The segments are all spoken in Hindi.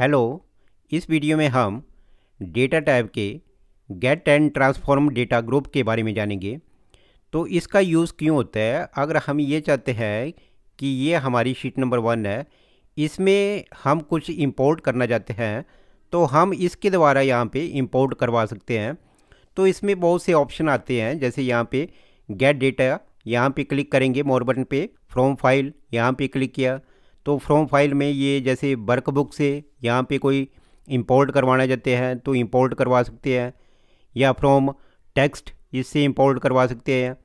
हेलो, इस वीडियो में हम डेटा टाइप के get and transform data group के बारे में जानेंगे। तो इसका यूज़ क्यों होता है? अगर हम ये चाहते हैं कि ये हमारी शीट नंबर 1 है, इसमें हम कुछ इंपोर्ट करना चाहते हैं तो हम इसके द्वारा यहाँ पे इंपोर्ट करवा सकते हैं। तो इसमें बहुत से ऑप्शन आते हैं, जैसे यहाँ पे गेट डेटा, यहाँ पे क्लिक करेंगे मोर बटन पे, फ्रॉम फाइल यहाँ पे क्लिक किया तो फ्रॉम फाइल में ये जैसे वर्कबुक से यहाँ पे कोई इंपोर्ट करवाना चाहते हैं तो इंपोर्ट करवा सकते हैं, या फ्रॉम टेक्स्ट इससे इंपोर्ट करवा सकते हैं,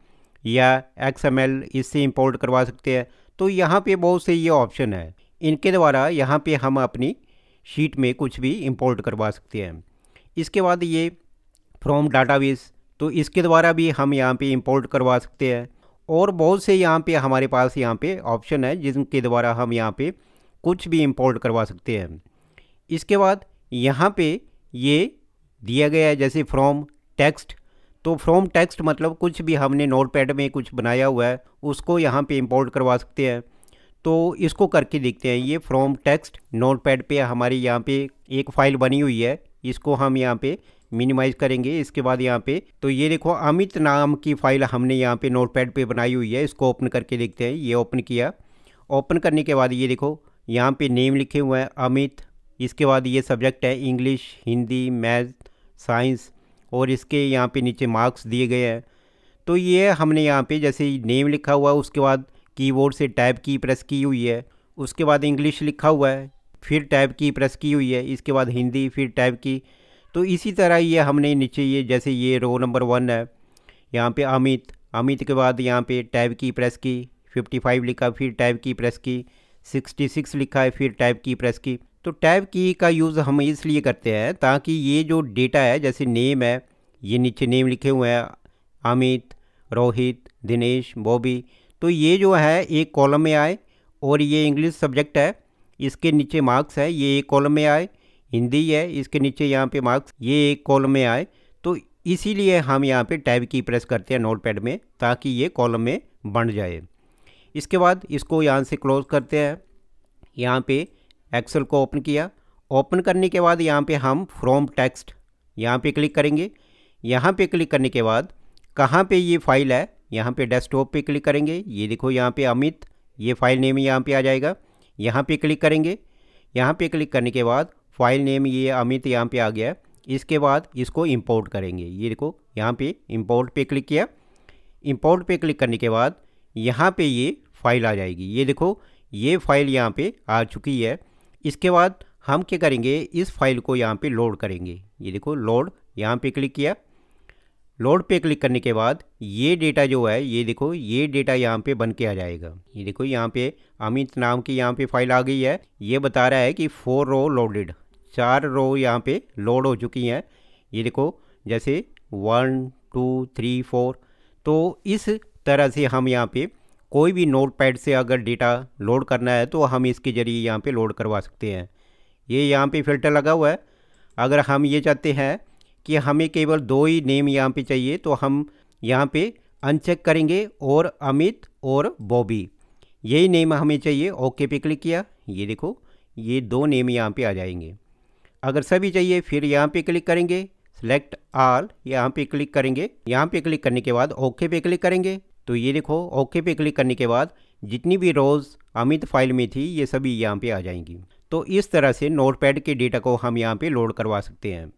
या XML इससे इंपोर्ट करवा सकते हैं। तो यहाँ पे बहुत से ये ऑप्शन है, इनके द्वारा यहाँ पे हम अपनी शीट में कुछ भी इंपोर्ट करवा सकते हैं। इसके बाद ये फ्रॉम डाटाबेस, तो इसके द्वारा भी हम यहाँ पे इंपोर्ट करवा सकते हैं। और बहुत से यहाँ पे हमारे पास यहाँ पे ऑप्शन है जिनके द्वारा हम यहाँ पे कुछ भी इंपोर्ट करवा सकते हैं। इसके बाद यहाँ पे ये दिया गया है जैसे फ्रॉम टेक्स्ट, तो फ्रॉम टेक्स्ट मतलब कुछ भी हमने नोटपैड में कुछ बनाया हुआ है उसको यहाँ पे इंपोर्ट करवा सकते हैं। तो इसको करके देखते हैं। ये फ्रॉम टेक्स्ट नोटपैड पे हमारी यहाँ पे एक फ़ाइल बनी हुई है, इसको हम यहाँ पे मिनिमाइज़ करेंगे। इसके बाद यहाँ पे तो ये देखो अमित नाम की फ़ाइल हमने यहाँ पे नोटपैड पे बनाई हुई है, इसको ओपन करके देखते हैं। ये ओपन किया, ओपन करने के बाद ये देखो यहाँ पे नेम लिखे हुए हैं अमित, इसके बाद ये सब्जेक्ट है इंग्लिश, हिंदी, मैथ, साइंस, और इसके यहाँ पे नीचे मार्क्स दिए गए हैं। तो ये हमने यहाँ पर जैसे नेम लिखा हुआ है, उसके बाद कीबोर्ड से टैब की प्रेस की हुई है, उसके बाद इंग्लिश लिखा हुआ है, फिर टैब की प्रेस की हुई है, इसके बाद हिंदी, फिर टैब की। तो इसी तरह ये हमने नीचे ये जैसे ये रो नंबर 1 है, यहाँ पे अमित, अमित के बाद यहाँ पे टैब की प्रेस की, 55 लिखा, फिर टैब की प्रेस की, 66 लिखा है, फिर टैब की प्रेस की। तो टैब की का यूज़ हम इसलिए करते हैं ताकि ये जो डेटा है जैसे नेम है, ये नीचे नेम लिखे हुए हैं अमित, रोहित, दिनेश, बॉबी, तो ये जो है एक कॉलम में आए, और ये इंग्लिश सब्जेक्ट है, इसके नीचे मार्क्स है, ये एक कॉलम में आए, हिंदी है, इसके नीचे यहाँ पे मार्क्स, ये एक कॉलम में आए। तो इसीलिए हम यहाँ पे टैब की प्रेस करते हैं नोटपैड में, ताकि ये कॉलम में बन जाए। इसके बाद इसको यहाँ से क्लोज करते हैं। यहाँ पे एक्सेल को ओपन किया, ओपन करने के बाद यहाँ पे हम फ्रॉम टेक्स्ट यहाँ पे क्लिक करेंगे। यहाँ पे क्लिक करने के बाद कहाँ पे ये फाइल है, यहाँ पे डेस्कटॉप पे क्लिक करेंगे। ये देखो यहाँ पे अमित, ये फाइल नेम यहाँ पे आ जाएगा, यहाँ पे क्लिक करेंगे। यहाँ पे क्लिक करने के बाद फाइल नेम ये अमित यहाँ पे आ गया है। इसके बाद इसको इंपोर्ट करेंगे। ये देखो यहाँ पे इंपोर्ट पे क्लिक किया, इंपोर्ट पे क्लिक करने के बाद यहाँ पे ये फाइल आ जाएगी। ये देखो ये फाइल यहाँ पे आ चुकी है। इसके बाद हम क्या करेंगे, इस फाइल को यहाँ पे लोड करेंगे। ये देखो लोड, यहाँ पे क्लिक किया, लोड पे क्लिक करने के बाद ये डेटा जो है, ये देखो ये डेटा यहाँ पे बन के आ जाएगा। ये देखो यहाँ पे अमित नाम की यहाँ पे फाइल आ गई है। ये बता रहा है कि 4 रो लोडेड, 4 रो यहाँ पे लोड हो चुकी हैं। ये देखो जैसे 1 2 3 4। तो इस तरह से हम यहाँ पे कोई भी नोटपैड से अगर डेटा लोड करना है तो हम इसके ज़रिए यहाँ पे लोड करवा सकते हैं। ये यहाँ पे फिल्टर लगा हुआ है। अगर हम ये चाहते हैं कि हमें केवल 2 ही नेम यहाँ पे चाहिए तो हम यहाँ पे अनचेक करेंगे, और अमित और बॉबी यही नेम हमें चाहिए। ओके पे क्लिक किया, ये देखो ये 2 नेम यहाँ पे आ जाएंगे। अगर सभी चाहिए फिर यहाँ पे क्लिक करेंगे, सेलेक्ट आल यहाँ पे क्लिक करेंगे। यहाँ पे क्लिक करने के बाद ओके पे क्लिक करेंगे। तो ये देखो ओके पे क्लिक करने के बाद जितनी भी रोज़ अमित फाइल में थी ये सभी यहाँ पे आ जाएंगी। तो इस तरह से नोटपैड के डेटा को हम यहाँ पे लोड करवा सकते हैं।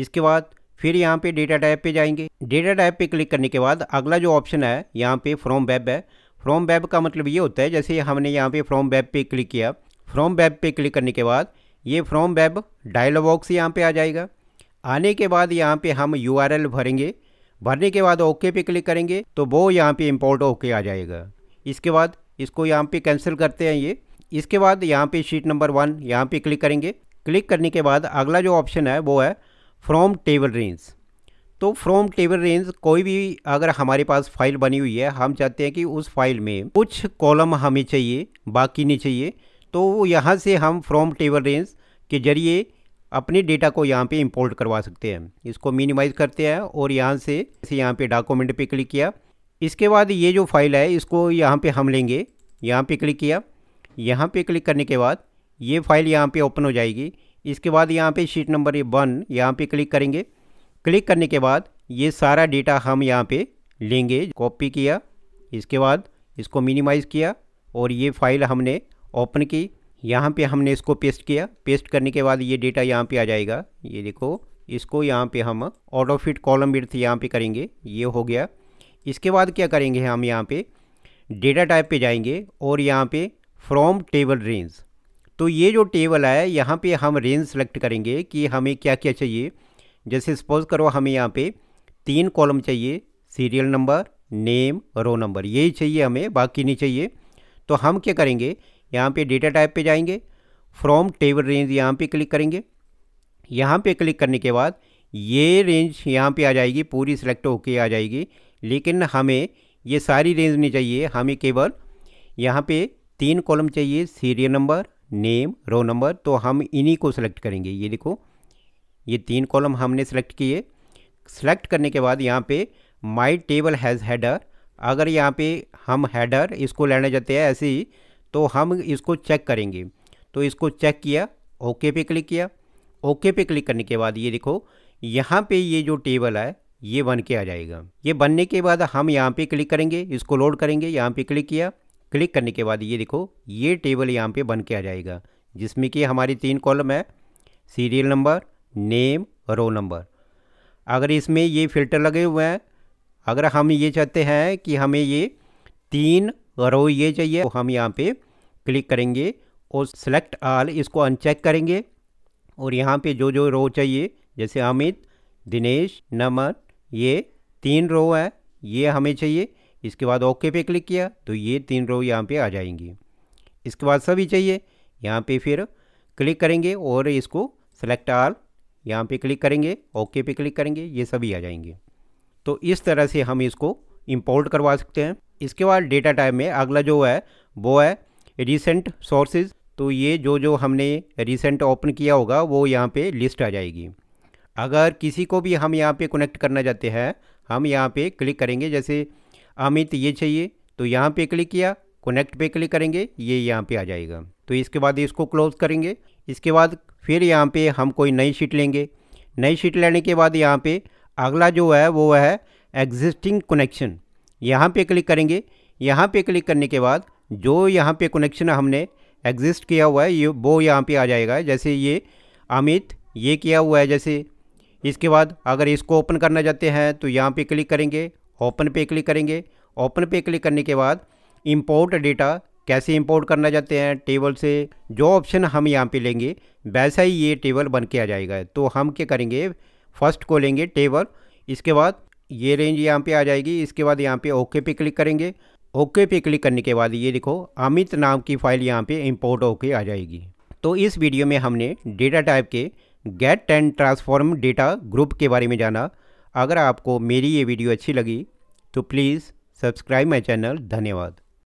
इसके बाद फिर यहाँ पे डेटा टाइप पे जाएंगे। डेटा टाइप पे क्लिक करने के बाद अगला जो ऑप्शन है यहाँ पे फ्रॉम वेब है। फ्रॉम वेब का मतलब ये होता है जैसे हमने यहाँ पे फ्रॉम वेब पे क्लिक किया, फ्रॉम वेब पे क्लिक करने के बाद ये फ्रॉम वेब डायलॉग बॉक्स यहाँ पे आ जाएगा। आने के बाद यहाँ पे हम URL भरेंगे, भरने के बाद ओके पे क्लिक करेंगे तो वो यहाँ पे इम्पोर्ट होके आ जाएगा। इसके बाद इसको यहाँ पे कैंसिल करते हैं ये। इसके बाद यहाँ पे शीट नंबर 1 यहाँ पे क्लिक करेंगे। क्लिक करने के बाद अगला जो ऑप्शन है वो है फ्रॉम टेबल रेंज। तो फ्रॉम टेबल रेंज कोई भी अगर हमारे पास फाइल बनी हुई है, हम चाहते हैं कि उस फाइल में कुछ कॉलम हमें चाहिए, बाकी नहीं चाहिए, तो यहाँ से हम फ्रॉम टेबल रेंज के जरिए अपने डेटा को यहाँ पे इंपोर्ट करवा सकते हैं। इसको मिनिमाइज़ करते हैं और यहाँ से यहाँ पे डॉक्यूमेंट पे क्लिक किया। इसके बाद ये जो फाइल है इसको यहाँ पे हम लेंगे। यहाँ पे क्लिक किया, यहाँ पे क्लिक करने के बाद ये फाइल यहाँ पे ओपन हो जाएगी। इसके बाद यहाँ पे शीट नंबर 1 यहाँ पे क्लिक करेंगे। क्लिक करने के बाद ये सारा डेटा हम यहाँ पे लेंगे। कॉपी किया, इसके बाद इसको मिनिमाइज़ किया और ये फाइल हमने ओपन की। यहाँ पे हमने इसको पेस्ट किया। पेस्ट करने के बाद ये डेटा यहाँ पे आ जाएगा। ये देखो, इसको यहाँ पे हम ऑटो फिट कॉलम विड्थ यहाँ पे करेंगे। ये हो गया। इसके बाद क्या करेंगे, हम यहाँ पे डेटा टाइप पे जाएंगे और यहाँ पे फ्रॉम टेबल रेंज। तो ये जो टेबल है यहाँ पे हम रेंज सेलेक्ट करेंगे कि हमें क्या क्या चाहिए। जैसे सपोज करो हमें यहाँ पे 3 कॉलम चाहिए, serial number, name, row number, यही चाहिए हमें, बाकी नहीं चाहिए। तो हम क्या करेंगे, यहाँ पे डेटा टाइप पे जाएंगे, फ्रॉम टेबल रेंज यहाँ पे क्लिक करेंगे। यहाँ पे क्लिक करने के बाद ये रेंज यहाँ पे आ जाएगी, पूरी सिलेक्ट होके आ जाएगी। लेकिन हमें ये सारी रेंज नहीं चाहिए, हमें केवल यहाँ पे 3 कॉलम चाहिए, serial number, name, row number. तो हम इन्हीं को सिलेक्ट करेंगे। ये देखो, ये 3 कॉलम हमने सेलेक्ट किए। सेलेक्ट करने के बाद यहाँ पे माई टेबल हैज़ हैडर, अगर यहाँ पे हम हैडर इसको लेना चाहते हैं ऐसे ही, तो हम इसको चेक करेंगे। तो इसको चेक किया, ओके पे क्लिक किया। ओके पे क्लिक करने के बाद ये देखो यहाँ पे ये जो टेबल है ये बन के आ जाएगा। ये बनने के बाद हम यहाँ पे क्लिक करेंगे, इसको लोड करेंगे। यहाँ पे क्लिक किया। क्लिक करने के बाद ये देखो ये टेबल यहाँ पे बन के आ जाएगा, जिसमें कि हमारी 3 कॉलम है, serial number, name, row number. अगर इसमें ये फ़िल्टर लगे हुए हैं, अगर हम ये चाहते हैं कि हमें ये 3 रो ये चाहिए, तो हम यहाँ पे क्लिक करेंगे और सेलेक्ट आल इसको अनचेक करेंगे। और यहाँ पे जो जो रो चाहिए, जैसे अमित, दिनेश, नमन, ये 3 रो है, ये हमें चाहिए। इसके बाद ओके पे क्लिक किया तो ये 3 रो यहाँ पे आ जाएंगी। इसके बाद सभी चाहिए, यहाँ पे फिर क्लिक करेंगे और इसको सेलेक्ट आल यहाँ पे क्लिक करेंगे, ओके पे क्लिक करेंगे, ये सभी आ जाएंगे। तो इस तरह से हम इसको इंपोर्ट करवा सकते हैं। इसके बाद डेटा टाइप में अगला जो है वो है रिसेंट सोर्सेज। तो ये जो जो हमने रिसेंट ओपन किया होगा वो यहाँ पे लिस्ट आ जाएगी। अगर किसी को भी हम यहाँ पे कनेक्ट करना चाहते हैं, हम यहाँ पे क्लिक करेंगे। जैसे अमित ये चाहिए, तो यहाँ पे क्लिक किया, कनेक्ट पे क्लिक करेंगे, ये यहाँ पे आ जाएगा। तो इसके बाद इसको क्लोज करेंगे। इसके बाद फिर यहाँ पे हम कोई नई शीट लेंगे। नई शीट लेने के बाद यहाँ पे अगला जो है वो है एग्जिस्टिंग कनेक्शन। यहाँ पे क्लिक करेंगे। यहाँ पे क्लिक करने के बाद जो यहाँ पे कनेक्शन हमने एग्जिस्ट किया हुआ है ये वो यहाँ पे आ जाएगा। जैसे ये अमित ये किया हुआ है। जैसे इसके बाद अगर इसको ओपन करना चाहते हैं तो यहाँ पे क्लिक करेंगे, ओपन पे क्लिक करेंगे। ओपन पे क्लिक करने के बाद इंपोर्ट डेटा, कैसे इंपोर्ट करना चाहते हैं टेबल से, जो ऑप्शन हम यहाँ पे लेंगे वैसा ही ये टेबल बन के आ जाएगा। तो हम क्या करेंगे, फर्स्ट को लेंगे टेबल, इसके बाद ये रेंज यहाँ पे आ जाएगी। इसके बाद यहाँ पे ओके पे क्लिक करेंगे। ओके पे क्लिक करने के बाद ये देखो अमित नाम की फ़ाइल यहाँ पे इंपोर्ट होके आ जाएगी। तो इस वीडियो में हमने डेटा टाइप के get and transform data group के बारे में जाना। अगर आपको मेरी ये वीडियो अच्छी लगी तो प्लीज़ सब्सक्राइब माय चैनल। धन्यवाद।